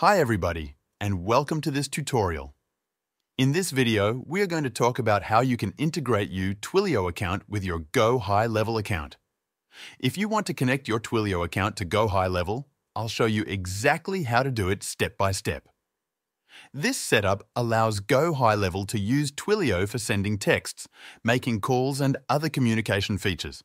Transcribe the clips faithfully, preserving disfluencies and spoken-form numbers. Hi everybody, and welcome to this tutorial. In this video, we are going to talk about how you can integrate your Twilio account with your GoHighLevel account. If you want to connect your Twilio account to GoHighLevel, I'll show you exactly how to do it step by step. This setup allows GoHighLevel to use Twilio for sending texts, making calls and other communication features.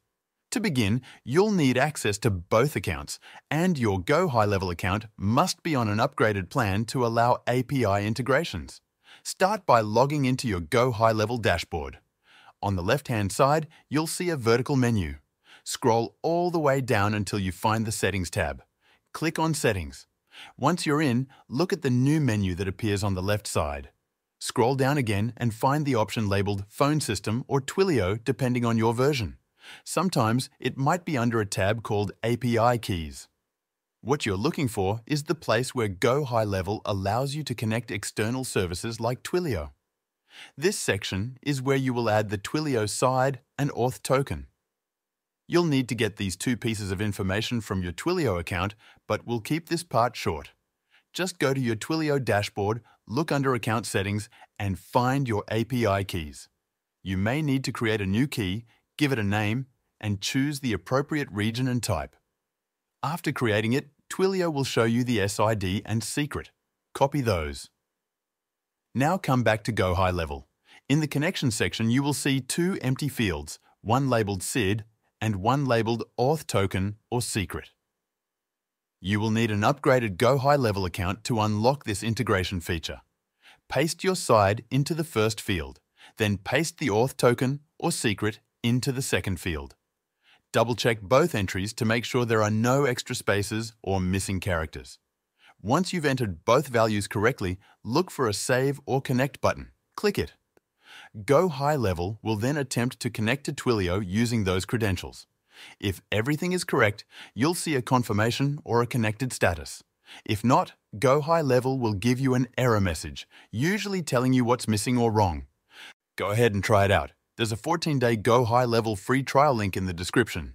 To begin, you'll need access to both accounts, and your GoHighLevel account must be on an upgraded plan to allow A P I integrations. Start by logging into your GoHighLevel dashboard. On the left-hand side, you'll see a vertical menu. Scroll all the way down until you find the Settings tab. Click on Settings. Once you're in, look at the new menu that appears on the left side. Scroll down again and find the option labeled Phone System or Twilio depending on your version. Sometimes it might be under a tab called A P I Keys. What you're looking for is the place where GoHighLevel allows you to connect external services like Twilio. This section is where you will add the Twilio side and auth token. You'll need to get these two pieces of information from your Twilio account, but we'll keep this part short. Just go to your Twilio dashboard, look under Account Settings, and find your A P I keys. You may need to create a new key, give it a name, and choose the appropriate region and type. After creating it, Twilio will show you the S I D and secret. Copy those. Now come back to GoHighLevel. In the connection section, you will see two empty fields, one labeled S I D and one labeled auth token or secret. You will need an upgraded GoHighLevel account to unlock this integration feature. Paste your S I D into the first field, then paste the auth token or secret into the second field. Double-check both entries to make sure there are no extra spaces or missing characters. Once you've entered both values correctly, look for a Save or Connect button. Click it. GoHighLevel will then attempt to connect to Twilio using those credentials. If everything is correct, you'll see a confirmation or a connected status. If not, GoHighLevel will give you an error message, usually telling you what's missing or wrong. Go ahead and try it out. There's a fourteen day GoHighLevel free trial link in the description.